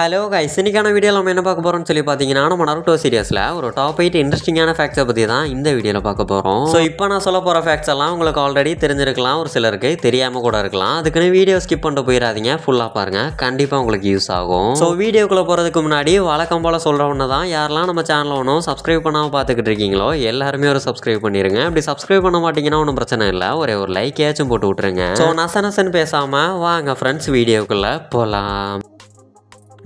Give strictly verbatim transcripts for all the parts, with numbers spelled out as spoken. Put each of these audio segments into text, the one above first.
Hello guys, in this video, we will talk about Naruto series. One top eight interesting facts about this video. So, if you know the facts, you will already know the facts. If you don't skip the video, full up. So, video you will see the channel, subscribe to the subscribe to the subscribe to the channel. So,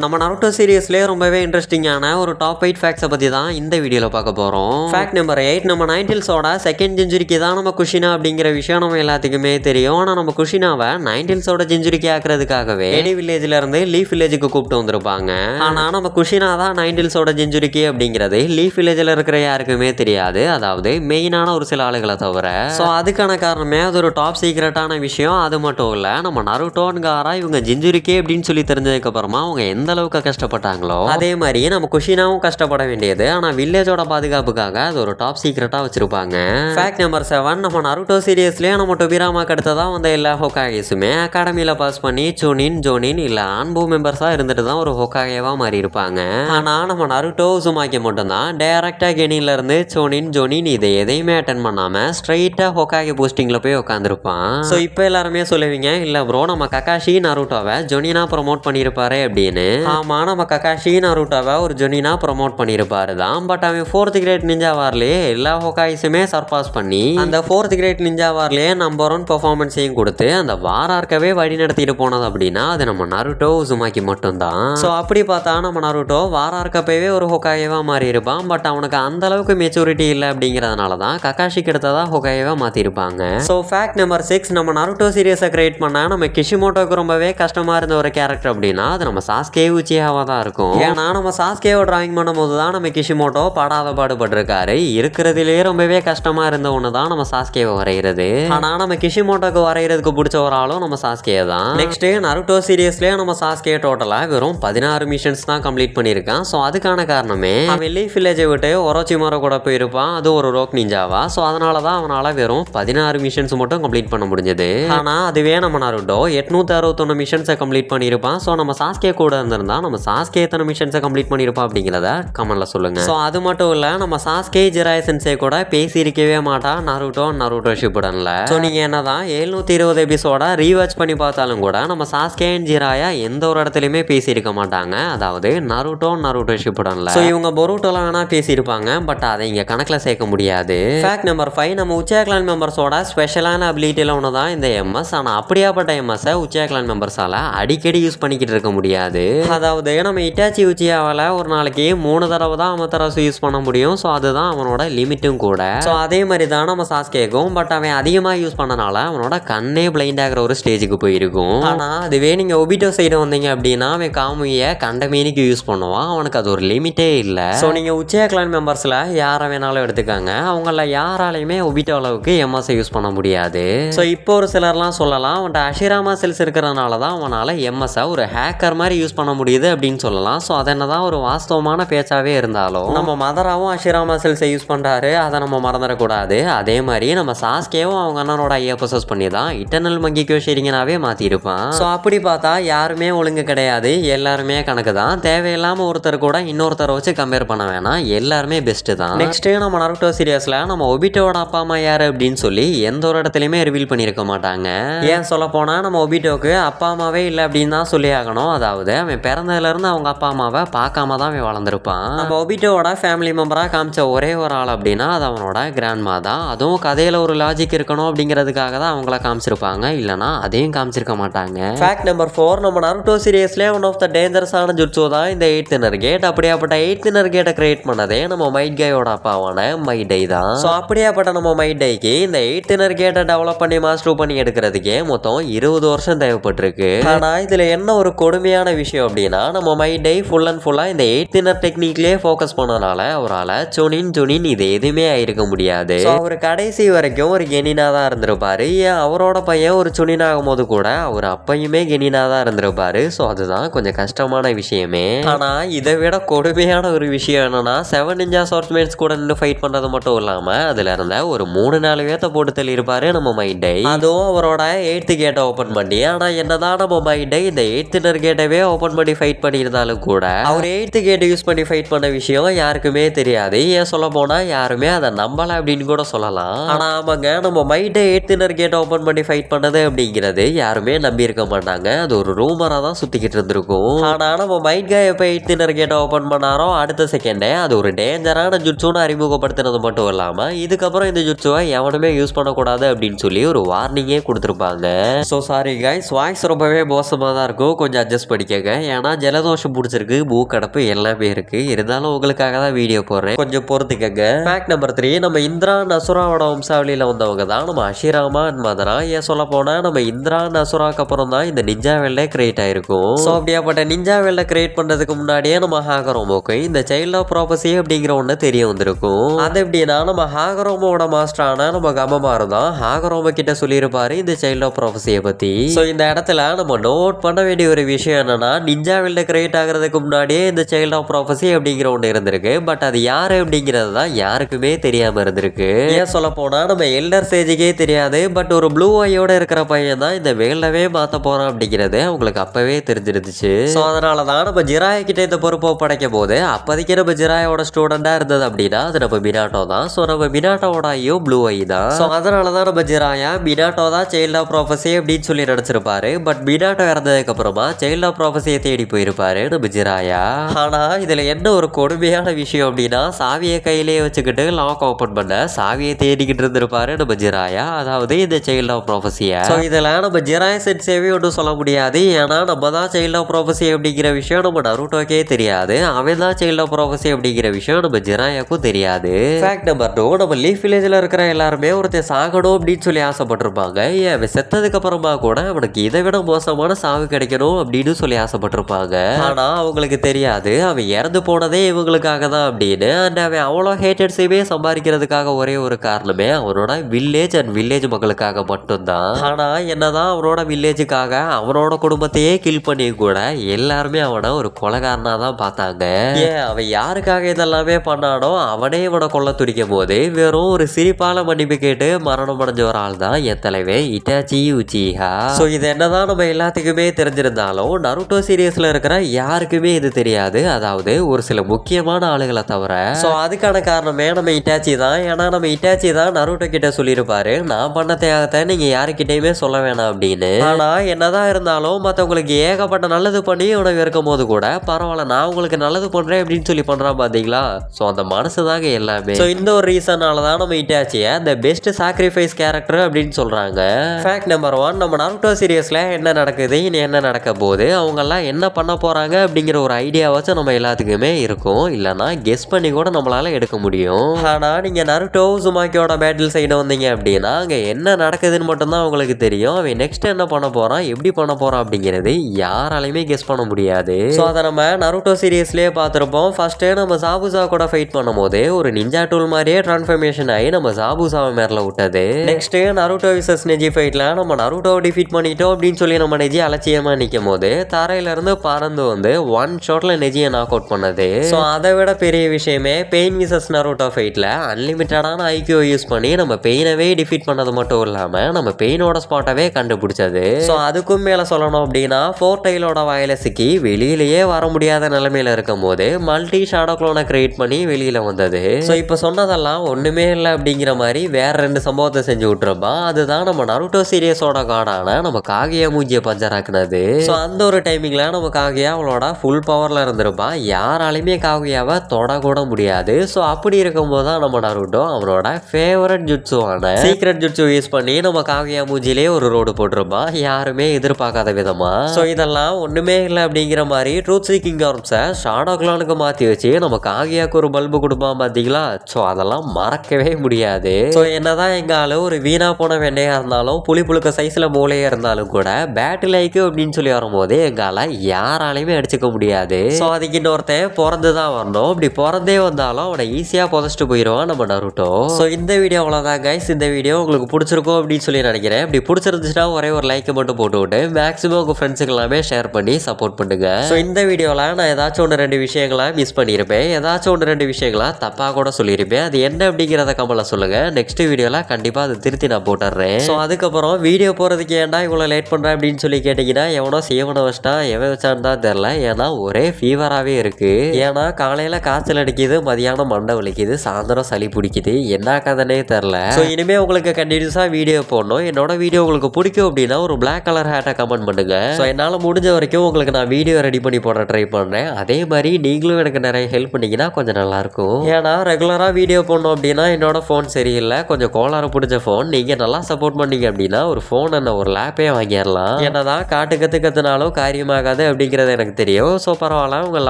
நம்ம Naruto series ல ரொம்பவே interesting ஆன ஒரு top eight facts பத்தி தான் இந்த வீடியோல பார்க்க போறோம். ஃபேக்ட் நம்பர் eight நம்ம Nine Tails ஓட செகண்ட் செஞ்சுரிக்கு தான் நம்ம குஷினா அப்படிங்கற விஷயம் நம்ம எல்லாத்துக்குமே தெரியும். ஆனா நம்ம குஷினாவை Nine Tails ஓட செஞ்சுரிக்கு ஆக்குறதுக்காகவே Edi வில்லேஜ்ல இருந்து Leaf வில்லேஜ்க்கு கூப்பிட்டு வந்திருப்பாங்க. ஆனா நம்ம குஷினா தான் Nine Tails ஓட செஞ்சுரிக்கு அப்படிங்கறது Leaf வில்லேஜ்ல இருக்கிற யாருக்குமே தெரியாது. அதாவது மெயினான ஒரு சில ஆளுகள தவிர. சோ அதுக்கான காரணமே அது ஒரு டாப் சீக்ரெட்டான விஷயம். அது மட்டும் இல்ல நம்ம நருட்டோன்காரா இவங்க செஞ்சுரிக்கு அப்படினு சொல்லி தெரிஞ்சதுக்கு அப்புறமா அவங்க அளவுக்கு கஷ்டப்பட்டாங்களோ அதே மாதிரி நம்ம குஷினாவும் கஷ்டப்பட வேண்டியது ஆனா வில்லேஜோட பாதுகாப்புக்காக அது ஒரு டாப் சீக்ரெட்டா வச்சிருப்பாங்க. ஃபேக்ட் நம்பர் seven நம்ம Naruto சீரிஸ்லயே நம்ம டோபிராமாக்கு அடுத்து தான் வந்த எல்லா ஹோகாகேஸுமே அகாடமில பாஸ் பண்ணி Chunin, Jonin இல்ல ஆன்போ மெம்பர்ஸா இருந்துட்டு தான் ஒரு ஹோகாகேவா மாறி இருப்பாங்க. ஆனா நம்ம Naruto சுமாக்கி மட்டும் தான் டைரக்ட்டா கெனின்ல இருந்து Chunin, Jonin இத எதையுமே அட்டெண்ட் பண்ணாம ஸ்ட்ரைட்டா ஹோகாகே போஸ்டிங்ல போய் உட்கார்ந்திருப்பான். சோ இப்போ எல்லாரும் சொல்லுவீங்க இல்ல bro நம்ம Kakashi Narutoவை Joninனா ப்ரோமோட் பண்ணிருப்பாரே அப்படினு. ஆமா நம்ம Kakashi Narutoவை ஒரு Joninனா ப்ரோமோட் பண்ணிருப்பாரு தான் பட் அவன் fourth grade ninja warலயே எல்லா Hokageஸுமே சர்பாஸ் பண்ணி அந்த fourth grade ninja warலயே நம்பர் one 퍼ஃபார்மன்ஸையும் கொடுத்து அந்த வாரார்க்கவே வழி நடத்திட்டு போனது அப்படினா அது நம்ம Naruto Uzumaki மட்டும்தான். சோ அப்படி பார்த்தா நம்ம Naruto வாரார்க்கப்பவே ஒரு Hokageவா மாறி இருப்பான் பட் அவனுக்கு அந்த அளவுக்கு மெச்சூரிட்டி இல்ல அப்படிங்கறதனால தான் Kakashi கிட்டதா Hokageவா மாத்தி இருப்பாங்க. சோ ஃபேக்ட் நம்பர் six நம்ம Naruto சீரியஸை கிரியேட் பண்ணா நம்ம Kishimotoக்கு ரொம்பவே கஷ்டமா இருந்த ஒரு கேரக்டர் அப்படினா அது நம்ம Sasuke Uchiha தான் இருக்கும். ஏன்னா நம்ம Sasuke ஓட டிராயிங் பண்ணும்போது தான் நம்ம Kishimoto படாத பாடுபட்டிருக்காரு. இருக்குறதிலே ரொம்பவே கஷ்டமா இருந்த ஒன்னு தான் நம்ம Sasuke வரையிறது. ஆனா நம்ம Kishimotoக்கு வரையிறதுக்கு பிடிச்ச ஒரு ஆளோ நம்ம Sasuke தான். நெக்ஸ்ட் Naruto சீரிஸ்லயே நம்ம Sasuke டோட்டலா வெறும் பதினாறு மிஷன்ஸ் தான் கம்ப்ளீட் பண்ணிருக்கான். சோ அதுக்கான காரணமே அவன் Leaf Village விட்டு Orochimaru கூட போய் இருப்பான். அது ஒரு ரோக் நிஞ்சாவா. சோ அதனால தான் அவனால வெறும் பதினாறு மிஷன்ஸ் மட்டும் கம்ப்ளீட் பண்ண முடிஞ்சது. ஆனா அதுவே நம்ம Naruto எட்நூற்று அறுபத்தொன்று மிஷன்ஸை கம்ப்ளீட் பண்ணிருப்பான். சோ நம்ம Sasuke கூட இருந்தான் நம்ம Sasuke எத்தனை மிஷன்ஸ் கம்ப்ளீட் பண்ணிருப்பா அப்படிங்கறத கமெண்ட்ல சொல்லுங்க. சோ அது மட்டும் இல்ல நம்ம Sasuke Jiraiya sensei கூட பேசி இருக்கவே மாட்டா Naruto Naruto Shippudenல. சோ நீங்க என்னதான் எழுநூற்று இருபது எபிசோட ரீவாட்ச் பண்ணி பார்த்தாலும் கூட நம்ம Sasuke and Jiraiya எந்த ஒரு இடத்துலயுமே பேசி இருக்க மாட்டாங்க. அதாவது Naruto Naruto Shippudenல. சோ இவங்க Borutoல ஆனா பேசி இருப்பாங்க பட் அதை இங்க கணக்குல சேர்க்க முடியாது. ஃபேக்ட் நம்பர் five நம்ம Uchiha clan மெம்பர்ஸோட ஸ்பெஷலான அபிலிட்டில ஒன்னு தான் இந்த M S. ஆனா அப்படியாப்பட்ட M S Uchiha clan மெம்பர்ஸால அடிக்கடி யூஸ் பண்ணிக்கிட்டு இருக்க முடியாது. அதாவது நம்ம Itachi Uchihaவால ஒரு நாளைக்கு மூணு தடவை தான் அமதராசு யூஸ் பண்ண முடியும். சோ அதுதான் அவனோட லிமிட்டும் கூட. சோ அதே மாதிரி தான் நம்ம Sasukeக்கும் பட் அவன் அதிகமா யூஸ் பண்ணனால அவனோட கண்ணே பிளைண்ட் ஆகற ஒரு ஸ்டேஜுக்கு போய் இருக்கும். ஆனா அதுவே நீங்க Obito சைடு வந்தீங்க அப்படினா அவன் காமுகிய கண்டமேனிக்கு யூஸ் பண்ணுவான். அவனுக்கு அது ஒரு லிமிட்டே இல்ல. சோ நீங்க Uchiha clan மெம்பர்ஸ்ல யாரை வேணாலும் எடுத்துக்கங்க. அவங்கள யாராலயுமே Obito அளவுக்கு M S யூஸ் பண்ண முடியாது. சோ இப்போ ஒரு சிலர்லாம் சொல்லலாம் அவன்ட Ashirama செல்ஸ் இருக்கறனால தான் அவனால M S ஒரு ஹேக்கர் மாதிரி யூஸ் பண்ண முடியுது அப்படினு சொல்லலாம். சோ அதனதான் ஒரு வாஸ்தவமான பேச்சாவே இருந்தாலும் நம்ம மதராவும் Ashirama செல்ஸ் யூஸ் பண்றாரு. அத நம்ம மறந்துற கூடாது. அதே மாதிரி நம்ம Sasukeவும் அவங்க அண்ணனோட ஐயா பொசஸ் பண்ணி தான் இட்டர்னல் மங்கி கோஷிரிங்கனாவே மாத்தி இருப்பான். சோ அப்படி பார்த்தா யாருமே ஒழுங்கு கிடையாது. எல்லாரும் கணக்கு தான். தேவையில்லாம ஒருத்தர் கூட இன்னொருத்தர வச்சு கம்பேர் பண்ண வேணாம். எல்லாரும் பெஸ்ட் தான். நெக்ஸ்ட் நம்ம Naruto சீரிஸ்ல நம்ம Obitoவோட அப்பா அம்மா யாரு அப்படினு சொல்லி எந்த ஒரு இடத்துலயுமே ரிவீல் பண்ணிருக்க மாட்டாங்க. ஏன் சொல்ல போனா நம்ம Obitoக்கு அப்பா அம்மாவே இல்ல அப்படினா சொல்லி ஆகணும். அதாவது அவன் பிறந்ததுல இருந்து அவங்க அப்பா அம்மாவை பார்க்காம தான் அவன் வளர்ந்திருப்பான். நம்ம Obitoவோட ஃபேமிலி மெம்பரா காமிச்ச ஒரே ஒரு ஆள் அப்படின்னா அது அவனோட கிராண்ட்மா தான். அதுவும் கதையில ஒரு லாஜிக் இருக்கணும் அப்படிங்கிறதுக்காக தான் அவங்கள காமிச்சிருப்பாங்க. இல்லனா அதையும் காமிச்சிருக்க மாட்டாங்க. ஃபேக்ட் நம்பர் நான்கு நம்ம Naruto சீரிஸ்ல ஒன் ஆஃப் த டேஞ்சரஸான Jutsu தான் இந்த எய்த் நர்கேட். அப்படியாப்பட்ட எய்த் நர்கேட்டை கிரியேட் பண்ணதே நம்ம Might Guy-ஓட அப்பாவான Might Guy தான். சோ அப்படியாப்பட்ட நம்ம Might Guy-க்கு இந்த எய்த் நர்கேட்டை டெவலப் பண்ணி மாஸ்டர் பண்ணி எடுக்கிறதுக்கு மொத்தம் இருபது வருஷம் தேவைப்பட்டிருக்கு. ஆனா இதுல என்ன ஒரு கொடுமையான விஷயம் அப்படினா நம்ம Might Guy full and full-ஆ இந்த eighth inner technique-லயே focus பண்ணனால அவரால Chunin Jonin இது எதுமே ஆயிருக்க முடியாது. சோ அவர் கடைசி வரைக்கும் ஒரு கெனினா தான் இருந்திருப்பாரு. அவரோட பையன் ஒரு Chunin ஆகும்போது கூட அவர் அப்பையுமே கெனினா தான் இருந்திருப்பாரு. சோ அதுதான் கொஞ்சம் கஷ்டமான விஷயமே. ஆனா இதை விட கொடுமையான ஒரு விஷயம் என்னன்னா seven ninja swordsmen கூட நின்னு ஃபைட் பண்றது மட்டும் இல்லாம அதுல இருந்த ஒரு மூணு நாலு வேத போட்டு தள்ளி இருப்பாரு நம்ம Might Guy. அதுவும் அவரோட eighth gate-ஐ ஓபன் பண்ணி ஆனா என்னதான் நம்ம Might Guy இந்த eighth inner gate-ஐவே ஓபன் பண்ணி ஃபைட் பண்ணியிருந்தாலும் கூட அவர் எயித்து கேட் யூஸ் பண்ணி ஃபைட் பண்ண விஷயம் யாருக்குமே தெரியாது. ஏன் சொல்ல போனா யாருமே அதை நம்பல அப்படின்னு கூட சொல்லலாம். ஆனா ஆமாங்க, நம்ம மைண்டை எயித்தினர் கேட் ஓபன் பண்ணி ஃபைட் பண்ணது அப்படிங்கிறது யாருமே நம்பி இருக்க மாட்டாங்க. அது ஒரு ரூமரா தான் சுத்திக்கிட்டு இருந்திருக்கும். ஆனா நம்ம மைண்ட் எப்ப எயித்தினர் கேட் ஓபன் பண்ணாரோ அடுத்த செகண்டே அது ஒரு டேஞ்சரான ஜுட்சுன்னு அறிமுகப்படுத்தினது மட்டும் இல்லாம இதுக்கப்புறம் இந்த ஜுட்சுவை எவனுமே யூஸ் பண்ணக்கூடாது அப்படின்னு சொல்லி ஒரு வார்னிங்கே கொடுத்திருப்பாங்க. சோ சாரி கைஸ், வாய்ஸ் ரொம்பவே மோசமாக தான் இருக்கும், கொஞ்சம் அட்ஜஸ்ட் பண்ணிக்கங்க. ஏன்னா ஜலதோஷம் பிடிச்சிருக்கு, பூக்கடப்பு எல்லாமே இருக்கு. இருந்தாலும் உங்களுக்காக தான் வீடியோ போடுறேன், கொஞ்சம் பொறுத்துக்கங்க. ஃபேக்ட் நம்பர் த்ரீ, நம்ம இந்திரா நசுராவோட வம்சாவளியில் வந்தவங்க தான் நம்ம அஷிராமா அண்ட் மதரா. ஏன் சொல்ல போனால் நம்ம இந்திரா நசுராக்கு அப்புறம் தான் இந்த நிஞ்சா வெள்ளை கிரியேட் ஆயிருக்கும். ஸோ அப்படியாப்பட்ட நிஞ்சா வெள்ளை கிரியேட் பண்ணுறதுக்கு முன்னாடியே நம்ம ஹாகரோமோக்கு இந்த சைல்ட் ஆஃப் ப்ராபஸி அப்படிங்கிற ஒன்று தெரிய வந்திருக்கும். அது எப்படின்னா நம்ம ஹாகரோமோட மாஸ்டரான நம்ம கமமாரு தான் ஹாகரோம கிட்ட சொல்லியிருப்பாரு இந்த சைல்ட் ஆஃப் ப்ராபஸியை பற்றி. ஸோ இந்த இடத்துல நம்ம நோட் பண்ண வேண்டிய ஒரு விஷயம் என்னன்னா, நிஞ்சா வெல்ட் கிரியேட் ஆகிறதுக்கு முன்னாடியே இந்த சைல்ட் ஆஃப் ப்ராபஸி அப்படிங்கிற ஒன்று இருந்திருக்கு. பட் அது யாரு அப்படிங்கிறது தான் யாருக்குமே தெரியாம இருந்திருக்கு. ஏன் சொல்ல போனா நம்ம எல்டர் ஸ்டேஜுக்கே தெரியாது. பட் ஒரு ப்ளூ ஐயோட இருக்கிற பையன் தான் இந்த வேல்டவே மாற்ற போறான் அப்படிங்கிறது அவங்களுக்கு அப்பவே தெரிஞ்சிருந்துச்சு. ஸோ அதனாலதான் நம்ம ஜிராய கிட்ட இந்த பொறுப்பை படைக்கும் போது அப்போதைக்கு நம்ம ஜிராயோட ஸ்டூடெண்டா இருந்தது அப்படின்னா அது நம்ம மினாட்டோ தான். ஸோ நம்ம மினாட்டோட ஐயோ ப்ளூ ஐ தான். ஸோ அதனாலதான் நம்ம ஜிராயா மினாட்டோ தான் சைல்ட் ஆஃப் ப்ராபஸி அப்படின்னு சொல்லி நினைச்சிருப்பாரு. பட் மினாட்டோ இறந்ததுக்கு அப்புறமா சைல்ட் ஆஃப் ப்ராபஸியை தேடி போயிருப்பாரு நம்ம ஜிராயா. ஆனா இதுல என்ன ஒரு கொடுமையான விஷயம் அப்படின்னா, சாவியை கையிலேயே வச்சுக்கிட்டு லாக் ஓபன் பண்ண சாவியை தேடிக்கிட்டு இருந்திருப்பாரு நம்ம ஜிராயா, அதாவது இந்த சைல்ட் ஆஃப் ப்ராபஸியை. ஸோ இதெல்லாம் நம்ம ஜிராயா சென்சேவே ஒன்றும் சொல்ல முடியாது. ஏன்னா நம்ம தான் சைல்ட் ஆஃப் ப்ராபஸி அப்படிங்கிற விஷயம் நம்ம நருட்டோக்கே தெரியாது. அவன் தான் சைல்ட் ஆஃப் ப்ராபஸி அப்படிங்கிற விஷயம் நம்ம ஜிராயாக்கும் தெரியாது. ஃபேக்ட் நம்பர் டூ, நம்ம லீஃப் வில்லேஜ்ல இருக்கிற எல்லாருமே ஒருத்தர் சாகணும் அப்படின்னு சொல்லி ஆசைப்பட்டிருப்பாங்க. ஏன் செத்ததுக்கு அப்புறமா கூட அவனுக்கு இதை விட மோசமான சாவு கிடைக்கணும் அப்படின்னு சொல்லி ஆசைப்பட்டிருப்பாங்க. ஆனா அவங்களுக்கு தெரியாது அவன் இறந்து போனதே இவங்களுக்காக தான் அப்படின்னு. அண்ட் அவன் அவ்வளோ ஹேட்டட்ஸையுமே சம்பாதிக்கிறதுக்காக ஒரே ஒரு காரணமே அவனோட வில்லேஜ் அண்ட் வில்லேஜ் மக்களுக்காக மட்டும்தான். ஆனா என்னதான் அவனோட வில்லேஜுக்காக அவனோட குடும்பத்தையே கில் பண்ணி கூட எல்லாருமே அவனை ஒரு கொலைகாரனா தான் பார்த்தாங்க. ஏன் அவன் யாருக்காக இதெல்லாமே பண்ணானோ அவனே இவனை கொல்ல துடிக்கும் போது வெறும் ஒரு சிரிப்பால மன்னிப்பு கேட்டு மரணம் அடைஞ்ச ஒரு ஆள் தான் என் தலைவன் இட்டாச்சி உச்சிஹா. சோ இது என்னதான் நம்ம எல்லாத்துக்குமே தெரிஞ்சிருந்தாலும் நருட்டோ சீரியஸ்ல இருக்கிற யாருக்குமே இது தெரியாது. அதாவது ஒரு சில முக்கியமான ஆளுகளை தவிர. சோ அதுக்கான காரணமே நம்ம இட்டாச்சி தான். ஏன்னா நம்ம இட்டாச்சி தான் நருட்டோ கிட்ட சொல்லியிருப்பாரு, நான் பண்ண தியாகத்தை நீங்க யாருக்கிட்டையுமே சொல்ல வேணாம் அப்படின்னு. ஆனா என்னதான் இருந்தாலும் மற்றவங்களுக்கு ஏகப்பட்ட நல்லது பண்ணி உணவு இருக்கும் போது கூட பரவாயில்ல நான் உங்களுக்கு நல்லது பண்றேன் அப்படின்னு சொல்லி பண்றான் பாத்தீங்களா. சோ அந்த மனசுதாங்க எல்லாமே. சோ இந்த ஒரு ரீசனாலதான் நம்ம இட்டாச்சியை தி பெஸ்ட் சாக்ரிஃபைஸ் கேரக்டர் அப்படின்னு சொல்றாங்க. ஃபேக்ட் நம்பர் ஒன், நம்ம நருட்டோ சீரியஸில் என்ன நடக்குது என்ன நடக்க போகுது அவங்கெல்லாம் என்ன பண்ண போகிறாங்க அப்படிங்கிற ஒரு ஐடியாவாச்சும் நம்ம எல்லாத்துக்குமே இருக்கும். இல்லைனா கெஸ் பண்ணி கூட நம்மளால் எடுக்க முடியும். ஆனால் நீங்கள் நருட்டோ சுமாக்கியோட பேட்டில் சைடு வந்தீங்க அப்படின்னா அங்கே என்ன நடக்குதுன்னு மட்டும்தான் அவங்களுக்கு தெரியும். அவன் நெக்ஸ்ட் என்ன பண்ண போகிறான் எப்படி பண்ண போகிறான் அப்படிங்கிறது யாராலையுமே கெஸ் பண்ண முடியாது. ஸோ அதை நம்ம நருட்டோ சீரியஸ்லேயே பார்த்துருப்போம். ஃபஸ்ட்டு நம்ம சாபுசா கூட ஃபைட் பண்ணும் போது ஒரு நிஞ்சா டூல் மாதிரியே டிரான்ஸ்ஃபர்மேஷன் ஆகி நம்ம சாபுசாவை மேலே விட்டது. நெக்ஸ்ட் நருட்டோ விசஸ் நெஜி ஃபைட்ல நம்ம நருட்டோ டிஃபீட் பண்ணிட்டோம் அப்படின்னு சொல்லி நம்ம நெஜி அலட்சியமா நிற்கும் போது தரையில இருந்து பறந்து வந்து ஒன் ஷாட்ல நெஜியை நாக் அவுட் பண்ணது. ஸோ அதை விட பெரிய விஷயமே பெயின் விசஸ் நருட்டோ ஃபைட்ல அன்லிமிட்டடான ஐக்கியூ யூஸ் பண்ணி நம்ம பெயினவே டிஃபீட் பண்ணது மட்டும் இல்லாம நம்ம பெயினோட ஸ்பாட்டாவே கண்டுபிடிச்சது. ஸோ அதுக்கும் மேல சொல்லணும் அப்படின்னா ஃபோர் டைலோட வாயில சிக்கி வெளியிலேயே வர முடியாத நிலைமையில இருக்கும் போது மல்டி ஷாடோ க்ளோனை கிரியேட் பண்ணி வெளியில வந்தது. ஸோ இப்போ சொன்னதெல்லாம் ஒண்ணுமே இல்லை அப்படிங்கிற மாதிரி வேற ரெண்டு சம்பவத்தை செஞ்சு விட்டுருப்பா. அதுதான் நம்ம நருட்டோ சீரியஸோட காடான நம்ம காகியா மூஞ்சியை பஞ்சர் ஆக்குனது. ஸோ அந்த ஒரு டைமிங்ல நம்ம காகியா அவளோட ஃபுல் பவர்ல இருந்திருப்பா. யாராலையுமே காகியாவை தொட கூட முடியாது. ஸோ அப்படி இருக்கும்போது தான் நம்ம நருட்டோ அவனோட ஃபேவரட் ஜுட்சுவான சீக்ரெட் ஜுட்சு யூஸ் பண்ணி நம்ம காகியா மூஞ்சிலே ஒரு ரோடு போட்டிருப்பா, யாருமே எதிர்பார்க்காத விதமா. ஸோ இதெல்லாம் ஒண்ணுமே இல்லை அப்படிங்கிற மாதிரி ட்ரூத் சீக்கிங் ஆர்ப்ஸை ஷாடோ க்ளோனுக்கு மாற்றி வச்சு நம்ம காகியாவுக்கு ஒரு பல்பு கொடுப்பான் பார்த்தீங்களா. ஸோ அதெல்லாம் மறக்கவே முடியாது. ஸோ என்னதான் எங்காலும் ஒரு வீணா போன வெண்ணையா இருந்தாலும் புளி புழுக்க சைஸ்ல மூளையா இருந்தாலும் கூட பேட்டில் ஐக்கு அப்படின்னு சொல்லி வரும்போது எங்கால யாராலையுமே அடிச்சுக்க முடியாது. ஸோ அதுக்கு இன்னொருத்தன் பிறந்துதான் வரணும். அப்படி பிறந்தே வந்தாலும் அவனை ஈஸியா புதைச்சிட்டு போயிடுவான் நம்ம நருட்டோ. ஸோ இந்த வீடியோ அவ்வளோதான் கைஸ். இந்த வீடியோ உங்களுக்கு பிடிச்சிருக்கும் அப்படின்னு சொல்லி நினைக்கிறேன். இப்படி பிடிச்சிருந்துச்சுன்னா ஒரே ஒரு லைக் மட்டும் போட்டு விட்டு மேக்ஸிமம் உங்க ஃப்ரெண்ட்ஸுக்கு எல்லாமே ஷேர் பண்ணி சப்போர்ட் பண்ணுங்க. ஸோ இந்த வீடியோவில் நான் ஏதாச்சும் ஒன்று ரெண்டு விஷயங்களா மிஸ் பண்ணியிருப்பேன், ஏதாச்சும் ஒன்று ரெண்டு விஷயங்களா தப்பா கூட சொல்லியிருப்பேன். அது என்ன அப்படிங்கிறத கமெண்ட்ல சொல்லுங்க. நெக்ஸ்ட் வீடியோல கண்டிப்பா அதை திருத்தி நான் போட்டுறேன். ஸோ அதுக்கப்புறம் வீடியோ போறதுக்கு ஏன்டா இவ்வளோ லேட் பண்றேன் அப்படின்னு சொல்லி கேட்டீங்கன்னா எவனோ சேவன வச்சுட்டான், வரவே வச்சான்னு தெரியல. ஏன்னா ஒரே ஃபீவராகவே இருக்கு. ஏன்னா காலையில காய்ச்சல் அடிக்குது, மதியானம் மண்டை வலிக்குது, சாயந்தரம் சளி பிடிக்குது, என்ன கதனே தெரியல. ஸோ இனிமே உங்களுக்கு கண்டினியூஸா வீடியோ போடணும். என்னோட வீடியோ உங்களுக்கு பிடிக்கும் அப்படின்னா ஒரு பிளாக் கலர் ஹேட்டை கமெண்ட் பண்ணுங்க. ஸோ என்னால் முடிஞ்ச வரைக்கும் உங்களுக்கு நான் வீடியோ ரெடி பண்ணி போட ட்ரை பண்றேன். அதே மாதிரி நீங்களும் எனக்கு நிறைய ஹெல்ப் பண்ணீங்கன்னா கொஞ்சம் நல்லா இருக்கும். ஏன்னா ரெகுலரா வீடியோ போடணும் அப்படின்னா என்னோட ஃபோன் சரியில்லை, கொஞ்சம் கோளாறு பிடிச்ச ஃபோன். நீங்க நல்லா சப்போர்ட் பண்ணீங்க அப்படின்னா ஒரு ஃபோன் என்ன ஒரு லேப்பே வாங்கிடலாம். என்னதான் காட்டு கத்து கத்துனாலும் காரியமாகாது அப்படிங்கிறது எனக்கு தெரியும். ஸோ பரவாயில்ல, உங்க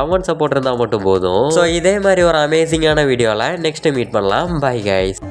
லவ் அண்ட் சப்போர்ட் இருந்தால் மட்டும் போதும். ஸோ இதே மாதிரி ஒரு அமேசிங்கான வீடியோவில் நெக்ஸ்ட் மீட் பண்ணலாம். Bye guys.